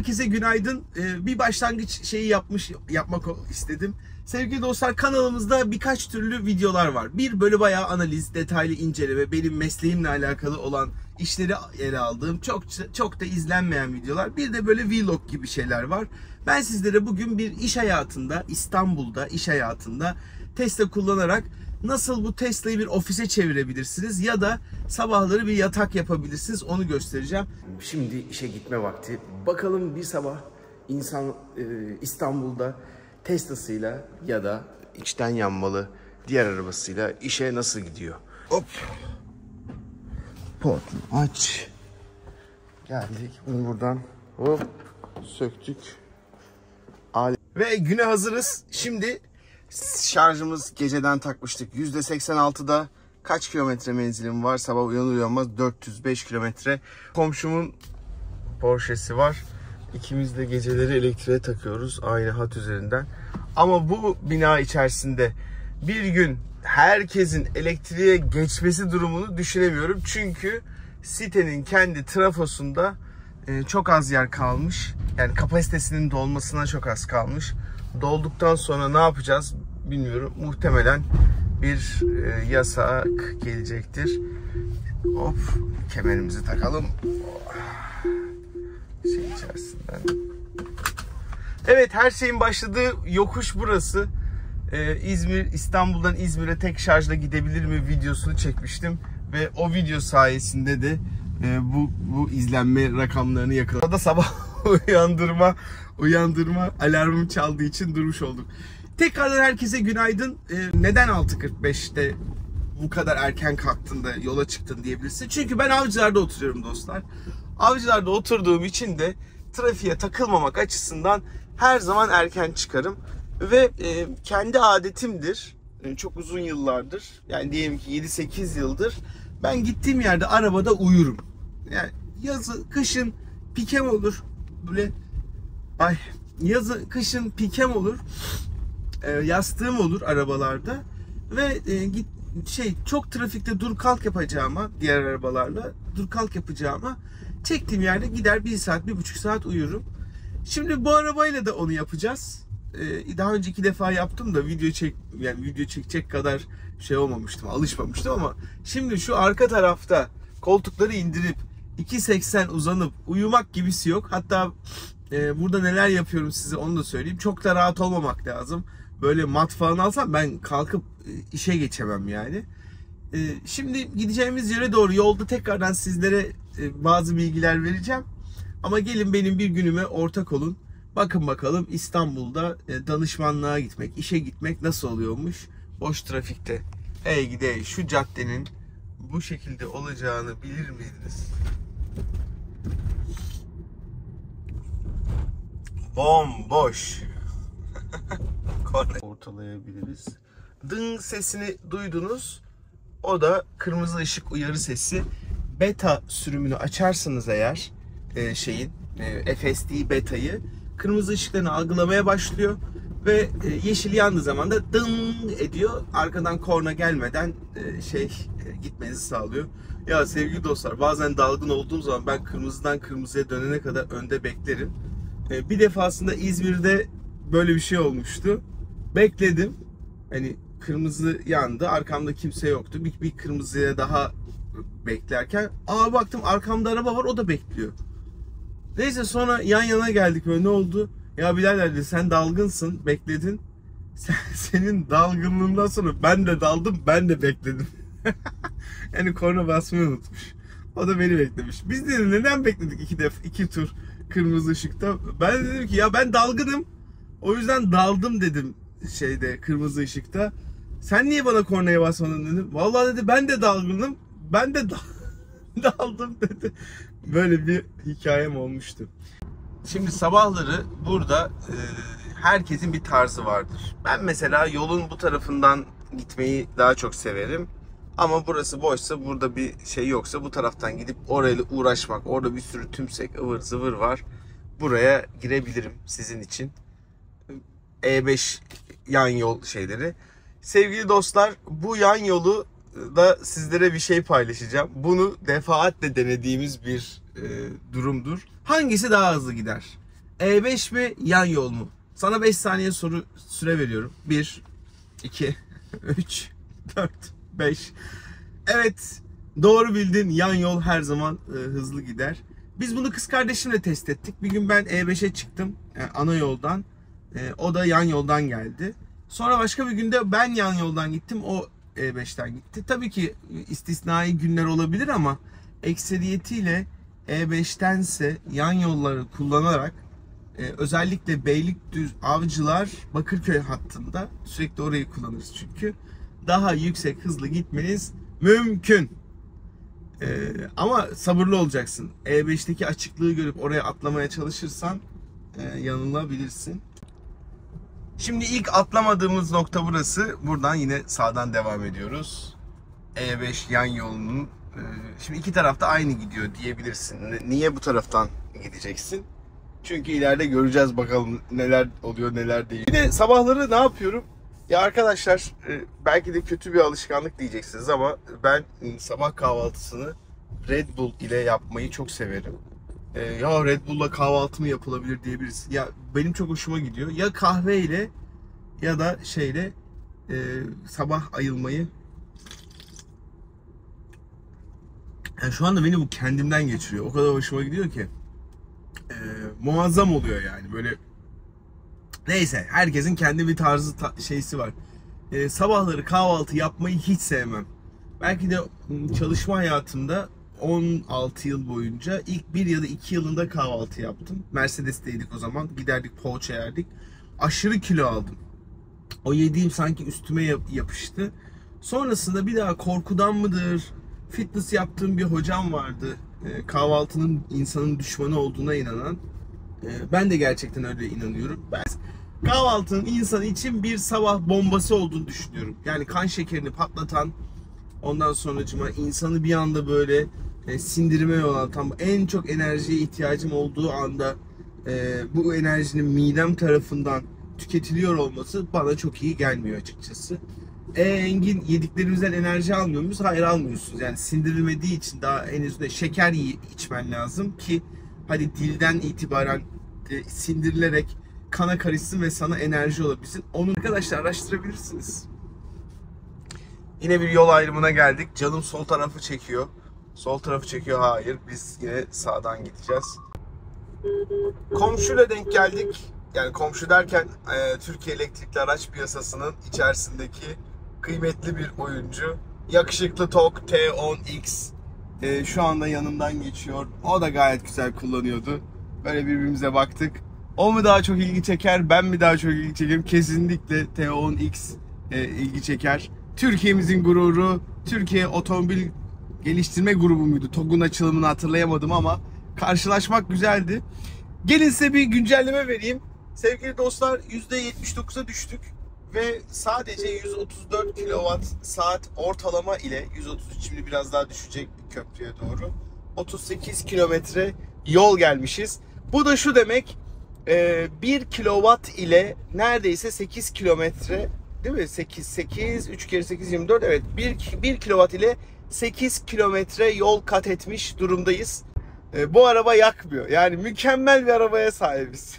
Herkese günaydın. Bir başlangıç şeyi yapmak istedim. Sevgili dostlar, kanalımızda birkaç türlü videolar var. Bir böyle bayağı analiz, detaylı inceleme, benim mesleğimle alakalı olan işleri ele aldığım, çok da izlenmeyen videolar. Bir de böyle vlog gibi şeyler var. Ben sizlere bugün bir iş hayatında, İstanbul'da iş hayatında Tesla kullanarak nasıl bu Tesla'yı bir ofise çevirebilirsiniz ya da sabahları bir yatak yapabilirsiniz, onu göstereceğim. Şimdi işe gitme vakti. Bakalım bir sabah insan İstanbul'da Tesla'sıyla ya da içten yanmalı diğer arabasıyla işe nasıl gidiyor? Hop! Portunu aç. Geldik. Bunu buradan hop söktük. Ve güne hazırız. Şimdi şarjımız geceden takmıştık. %86'da kaç kilometre menzilim var? Sabah uyanır uyanmaz 405 kilometre. Komşumun Porsche'si var. İkimiz de geceleri elektriğe takıyoruz aynı hat üzerinden. Ama bu bina içerisinde bir gün herkesin elektriğe geçmesi durumunu düşünemiyorum. Çünkü sitenin kendi trafosunda çok az yer kalmış. Yani kapasitesinin dolmasına çok az kalmış. Dolduktan sonra ne yapacağız bilmiyorum. Muhtemelen bir yasak gelecektir. Hop, kemerimizi takalım. Şey içerisinden. Evet, her şeyin başladığı yokuş burası. İstanbul'dan İzmir'e tek şarjla gidebilir mi videosunu çekmiştim. Ve o video sayesinde de bu izlenme rakamlarını yakaladım. Sabah uyandırma alarmım çaldığı için durmuş oldum. Tekrardan herkese günaydın. Neden 6:45'te bu kadar erken kalktın da yola çıktın diyebilirsin. Çünkü ben Avcılar'da oturuyorum dostlar. Avcılar'da oturduğum için de trafiğe takılmamak açısından her zaman erken çıkarım. Ve kendi adetimdir. Çok uzun yıllardır. Yani diyelim ki 7-8 yıldır ben gittiğim yerde arabada uyurum. Yani yazın kışın pikem olur, yastığım olur arabalarda ve çok trafikte dur kalk yapacağıma, diğer arabalarla dur kalk yapacağıma çektiğim yerde gider 1 saat 1,5 saat uyurum. Şimdi bu arabayla da onu yapacağız. Daha önce 2 defa yaptım da video çekecek kadar şey olmamıştım, alışmamıştım ama şimdi şu arka tarafta koltukları indirip 2.80 uzanıp uyumak gibisi yok. Hatta burada neler yapıyorum size onu da söyleyeyim. Çok da rahat olmamak lazım. Böyle mat falan alsam ben kalkıp işe geçemem yani. Şimdi gideceğimiz yere doğru yolda tekrardan sizlere bazı bilgiler vereceğim. Ama gelin benim bir günüme ortak olun. Bakın bakalım İstanbul'da danışmanlığa gitmek, işe gitmek nasıl oluyormuş boş trafikte. Ey gide şu caddenin bu şekilde olacağını bilir miydiniz? Bomboş. Ortalayabiliriz. Ding sesini duydunuz. O da kırmızı ışık uyarı sesi. Beta sürümünü açarsanız eğer FSD Beta'yı kırmızı ışıklarını algılamaya başlıyor ve yeşil yandığı zaman da ding ediyor. Arkadan korna gelmeden gitmenizi sağlıyor. Ya sevgili dostlar, bazen dalgın olduğum zaman ben kırmızıdan kırmızıya dönene kadar önde beklerim. Bir defasında İzmir'de böyle bir şey olmuştu. Bekledim. Hani kırmızı yandı. Arkamda kimse yoktu. Bir kırmızıya daha beklerken baktım arkamda araba var, o da bekliyor. Neyse sonra yan yana geldik böyle, ne oldu? Ya birader dedi, sen dalgınsın, bekledin. Senin dalgınlığından sonra ben de daldım, ben de bekledim. Yani korna basmayı unutmuş. O da beni beklemiş. Biz dedi neden bekledik 2 tur kırmızı ışıkta? Ben dedim ki ya ben dalgınım. O yüzden daldım dedim kırmızı ışıkta. Sen niye bana kornaya basmadın dedim. Vallahi dedi ben de dalgınım. Ben de daldım dedi. Böyle bir hikayem olmuştu. Şimdi sabahları burada herkesin bir tarzı vardır. Ben mesela yolun bu tarafından gitmeyi daha çok severim. Ama burası boşsa, burada bir şey yoksa bu taraftan gidip orayla uğraşmak, orada bir sürü tümsek ıvır zıvır var. Buraya girebilirim sizin için. E5 yan yol şeyleri. Sevgili dostlar, bu yan yolu da sizlere bir şey paylaşacağım. Bunu defaatle denediğimiz bir durumdur. Hangisi daha hızlı gider? E5 mi, yan yol mu? Sana 5 saniye süre veriyorum. 1, 2, 3, 4, 5. Evet, doğru bildin. Yan yol her zaman hızlı gider. Biz bunu kız kardeşimle test ettik. Bir gün ben E5'e çıktım ana yoldan. O da yan yoldan geldi. Sonra başka bir günde ben yan yoldan gittim. O E5'ten gitti. Tabii ki istisnai günler olabilir ama ekseriyetiyle E5'tense yan yolları kullanarak özellikle Beylikdüzü, Avcılar, Bakırköy hattında sürekli orayı kullanırız çünkü. Daha yüksek hızlı gitmeniz mümkün. Ama sabırlı olacaksın. E5'teki açıklığı görüp oraya atlamaya çalışırsan yanılabilirsin. Şimdi ilk atlamadığımız nokta burası. Buradan yine sağdan devam ediyoruz. E5 yan yolunun. Şimdi iki tarafta aynı gidiyor diyebilirsin. Niye bu taraftan gideceksin? Çünkü ileride göreceğiz bakalım neler oluyor, neler değil. Bir de sabahları ne yapıyorum? Ya arkadaşlar, belki de kötü bir alışkanlık diyeceksiniz ama ben sabah kahvaltısını Red Bull ile yapmayı çok severim. Ya Red Bull'la kahvaltı mı yapılabilir diyebiliriz. Ya benim çok hoşuma gidiyor. Ya kahveyle ya da şeyle sabah ayılmayı. Yani şu anda beni bu kendimden geçiriyor. O kadar hoşuma gidiyor ki. Muazzam oluyor yani böyle. Neyse, herkesin kendi bir tarzı şeysi var. Sabahları kahvaltı yapmayı hiç sevmem. Belki de çalışma hayatımda 16 yıl boyunca ilk 1 ya da 2 yılında kahvaltı yaptım. Mercedes'teydik o zaman. Giderdik poğaça yerdik. Aşırı kilo aldım. O yediğim sanki üstüme yapıştı. Sonrasında bir daha korkudan mıdır? Fitness yaptığım bir hocam vardı. Kahvaltının insanın düşmanı olduğuna inanan. Ben de gerçekten öyle inanıyorum. Ben kahvaltının insan için bir sabah bombası olduğunu düşünüyorum. Yani kan şekerini patlatan, ondan sonracıma insanı bir anda böyle sindirime yol atan, en çok enerjiye ihtiyacım olduğu anda bu enerjinin midem tarafından tüketiliyor olması bana çok iyi gelmiyor açıkçası. Engin, yediklerimizden enerji almıyor muyuz? Hayır, almıyorsunuz. Yani sindirilmediği için daha henüz de şeker içmen lazım ki hadi dilden itibaren sindirilerek kana karışsın ve sana enerji olabilsin. Onu arkadaşlar araştırabilirsiniz. Yine bir yol ayrımına geldik. Canım sol tarafı çekiyor. Sol tarafı çekiyor. Hayır, biz yine sağdan gideceğiz. Komşuyla denk geldik. Yani komşu derken Türkiye elektrikli araç piyasasının içerisindeki kıymetli bir oyuncu. Yakışıklı Tok T10X şu anda yanımdan geçiyor. O da gayet güzel kullanıyordu. Böyle birbirimize baktık. O mu daha çok ilgi çeker, ben mi daha çok ilgi çekerim? Kesinlikle T10X ilgi çeker. Türkiye'mizin gururu, Türkiye Otomobil Geliştirme Grubu muydu? TOG'un açılımını hatırlayamadım ama karşılaşmak güzeldi. Gelin size bir güncelleme vereyim. Sevgili dostlar, %79'a düştük ve sadece 134 kWh ortalama ile 133, şimdi biraz daha düşecek köprüye doğru, 38 kilometre yol gelmişiz. Bu da şu demek, 1 kW ile neredeyse 8 kilometre değil mi? 8, 3 kere 8, 24, evet 1 kW ile 8 kilometre yol kat etmiş durumdayız. Bu araba yakmıyor. Yani mükemmel bir arabaya sahibiz.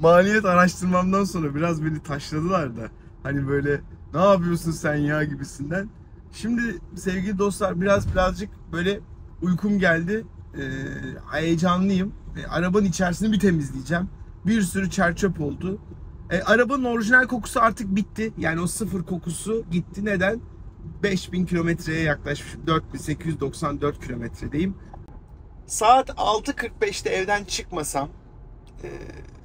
Maliyet araştırmamdan sonra biraz beni taşladılar da. Hani böyle ne yapıyorsun sen ya gibisinden. Şimdi sevgili dostlar birazcık böyle uykum geldi. Heyecanlıyım. Arabanın içerisini bir temizleyeceğim. Bir sürü çerçöp oldu. Arabanın orijinal kokusu artık bitti. Yani o sıfır kokusu gitti. Neden? 5000 kilometreye yaklaşmışım. 4894 kilometredeyim. Saat 6.45'te evden çıkmasam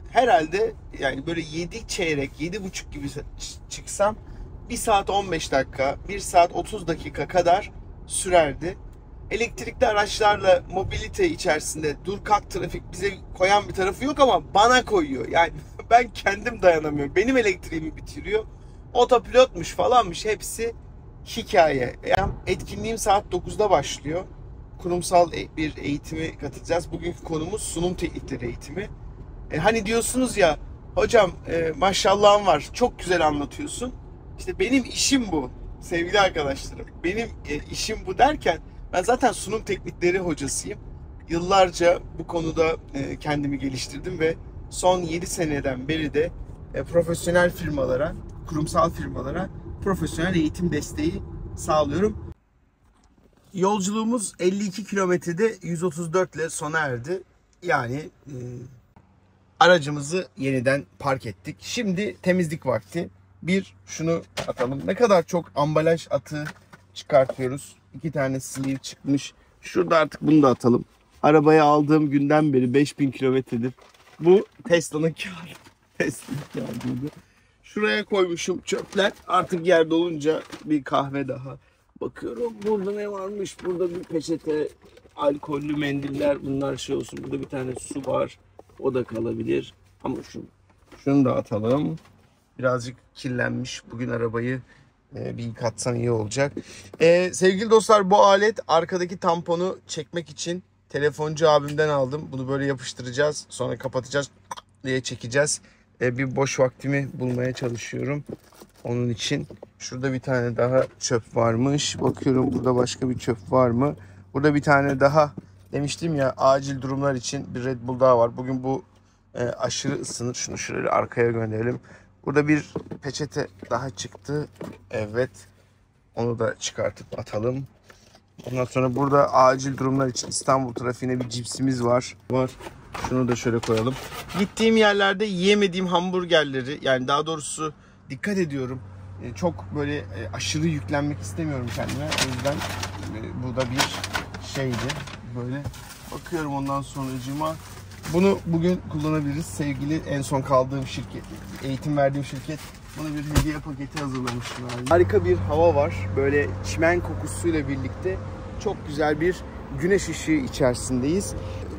herhalde yani böyle 7 çeyrek, 7.30 gibi çıksam 1 saat 15 dakika, 1 saat 30 dakika kadar sürerdi. Elektrikli araçlarla mobilite içerisinde dur kalk trafik bize koyan bir tarafı yok ama bana koyuyor. Yani ben kendim dayanamıyorum. Benim elektriğimi bitiriyor. Otopilotmuş falanmış hepsi hikaye. Etkinliğim saat 9'da başlıyor. Kurumsal bir eğitimi katılacağız. Bugünkü konumuz sunum teknikleri eğitimi. Hani diyorsunuz ya hocam maşallahım var, çok güzel anlatıyorsun. İşte benim işim bu sevgili arkadaşlarım. Benim işim bu derken ben zaten sunum teknikleri hocasıyım. yıllarca bu konuda kendimi geliştirdim ve son 7 seneden beri de profesyonel firmalara, kurumsal firmalara profesyonel eğitim desteği sağlıyorum. Yolculuğumuz 52 kilometrede 134 ile sona erdi. Yani aracımızı yeniden park ettik. Şimdi temizlik vakti. Bir, şunu atalım. Ne kadar çok ambalaj atığı çıkartıyoruz. 2 tane sleeve çıkmış. Şurada artık bunu da atalım. Arabaya aldığım günden beri 5000 kilometredir. Bu Tesla'nın kârı. Şuraya koymuşum çöpler. Artık yer dolunca bir kahve daha. Bakıyorum burada ne varmış? Burada bir peçete, alkollü mendiller, bunlar şey olsun. Burada bir tane su var. O da kalabilir. Ama şunu da atalım. Birazcık kirlenmiş. Bugün arabayı bir yıkatsan iyi olacak. Sevgili dostlar, bu alet arkadaki tamponu çekmek için telefoncu abimden aldım. Bunu böyle yapıştıracağız. Sonra kapatacağız diye çekeceğiz. Bir boş vaktimi bulmaya çalışıyorum. Onun için şurada bir tane daha çöp varmış. Bakıyorum burada başka bir çöp var mı? Burada bir tane daha demiştim ya, acil durumlar için bir Red Bull daha var. Bugün bu aşırı ısınır. Şunu şöyle arkaya gönderelim. Burada bir peçete daha çıktı. Evet. Onu da çıkartıp atalım. Ondan sonra burada acil durumlar için İstanbul trafiğine bir cipsimiz var. Şunu da şöyle koyalım. Gittiğim yerlerde yiyemediğim hamburgerleri, yani daha doğrusu dikkat ediyorum. Çok böyle aşırı yüklenmek istemiyorum kendime. O yüzden bu da bir şeydi. Böyle bakıyorum ondan sonracığıma. Bunu bugün kullanabiliriz. Sevgili en son kaldığım şirket, eğitim verdiğim şirket bana bir hediye paketi hazırlamışlar. Harika bir hava var. Böyle çimen kokusuyla birlikte çok güzel bir güneş ışığı içerisindeyiz.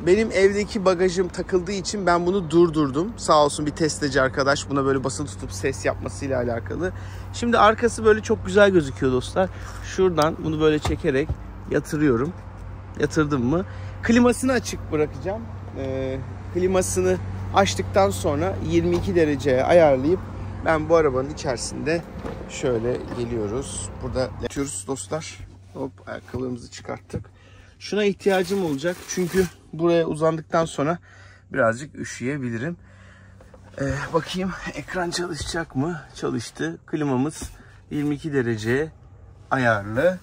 Benim evdeki bagajım takıldığı için ben bunu durdurdum. Sağ olsun bir testeci arkadaş buna böyle basılı tutup ses yapmasıyla alakalı. Şimdi arkası böyle çok güzel gözüküyor dostlar. Şuradan bunu böyle çekerek yatırıyorum. Yatırdım mı? Klimasını açık bırakacağım. Klimasını açtıktan sonra 22 dereceye ayarlayıp ben bu arabanın içerisinde şöyle geliyoruz. Burada yatıyoruz dostlar. Hop, ayakkabılarımızı çıkarttık. Şuna ihtiyacım olacak çünkü buraya uzandıktan sonra birazcık üşüyebilirim. Bakayım ekran çalışacak mı? Çalıştı. Klimamız 22 dereceye ayarlı.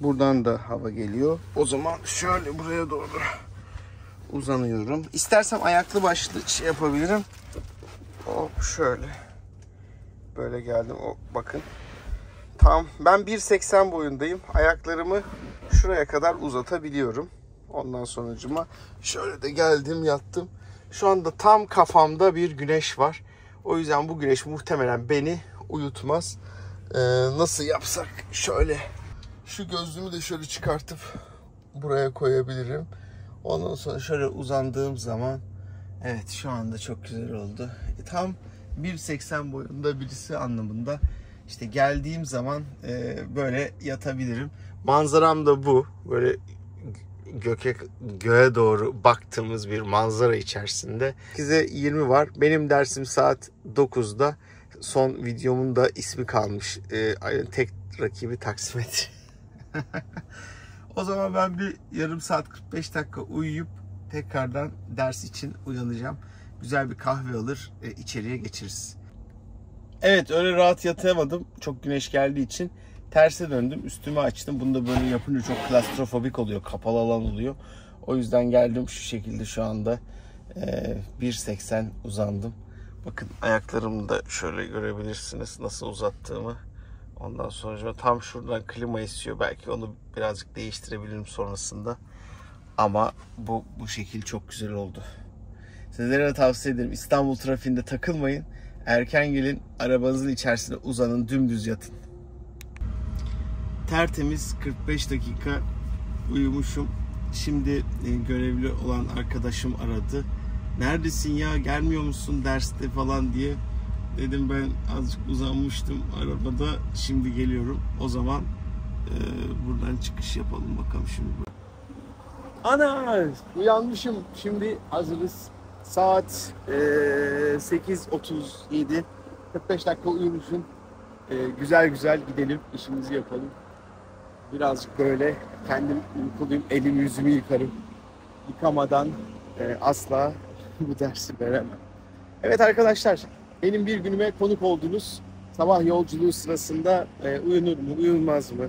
Buradan da hava geliyor. O zaman şöyle buraya doğru uzanıyorum. İstersem ayaklı başlı şey yapabilirim. Hop şöyle. Böyle geldim. Hop, bakın. Tam ben 1.80 boyundayım. Ayaklarımı şuraya kadar uzatabiliyorum. Ondan sonucuma şöyle de geldim, yattım. Şu anda tam kafamda bir güneş var. O yüzden bu güneş muhtemelen beni uyutmaz. Nasıl yapsak şöyle. Şu gözlüğümü de şöyle çıkartıp buraya koyabilirim. Ondan sonra şöyle uzandığım zaman evet, şu anda çok güzel oldu. Tam 1.80 boyunda birisi anlamında. İşte geldiğim zaman böyle yatabilirim. Manzaram da bu. Böyle göğe doğru baktığımız bir manzara içerisinde. 8'e 20 var. Benim dersim saat 9'da. Son videomun da ismi kalmış. Tek rakibi taksimetre. O zaman ben bir yarım saat 45 dakika uyuyup tekrardan ders için uyanacağım. Güzel bir kahve alır, içeriye geçiriz. Evet, öyle rahat yatamadım. Çok güneş geldiği için terse döndüm. Üstümü açtım. Bunu da böyle yapınca çok klastrofobik oluyor. Kapalı alan oluyor. O yüzden geldim şu şekilde şu anda. 1.80 uzandım. Bakın ayaklarımı da şöyle görebilirsiniz nasıl uzattığımı. Ondan sonra tam şuradan klima esiyor. Belki onu birazcık değiştirebilirim sonrasında. Ama bu şekil çok güzel oldu. Sizlere de tavsiye ederim. İstanbul trafiğinde takılmayın. Erken gelin, arabanızın içerisine uzanın, dümdüz yatın. Tertemiz 45 dakika uyumuşum. Şimdi görevli olan arkadaşım aradı. Neredesin ya, gelmiyor musun derste falan diye. Dedim ben azıcık uzanmıştım arabada, şimdi geliyorum. O zaman buradan çıkış yapalım bakalım şimdi. Ana, uyanmışım, şimdi hazırız. Saat 8.37, 45 dakika uyumuşum. Güzel güzel gidelim, işimizi yapalım. Birazcık böyle kendim uykuluyum, elimi yüzümü yıkarım. yıkamadan asla bu dersi veremem. Evet arkadaşlar, benim bir günüme konuk oldunuz. Sabah yolculuğu sırasında uyunur mu, uyunmaz mı,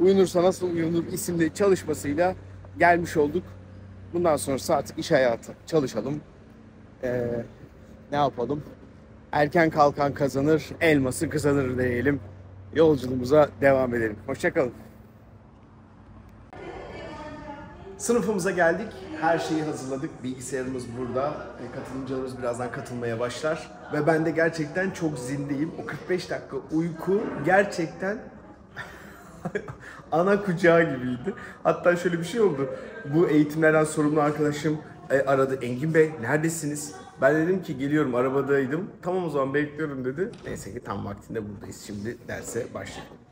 uyunursa nasıl uyunur isimli çalışmasıyla gelmiş olduk. Bundan sonrası artık iş hayatı. Çalışalım. Ne yapalım? Erken kalkan kazanır, elması kazanır diyelim. Yolculuğumuza devam edelim. Hoşçakalın. Sınıfımıza geldik. Her şeyi hazırladık. Bilgisayarımız burada. Katılımcılarımız birazdan katılmaya başlar. Ve ben de gerçekten çok zindeyim. O 45 dakika uyku gerçekten ana kucağı gibiydi. Hatta şöyle bir şey oldu. Bu eğitimlerden sorumlu arkadaşım aradı. Engin Bey neredesiniz? Ben dedim ki geliyorum, arabadaydım. Tamam o zaman bekliyorum dedi. Neyse ki tam vaktinde buradayız. Şimdi derse başlayalım.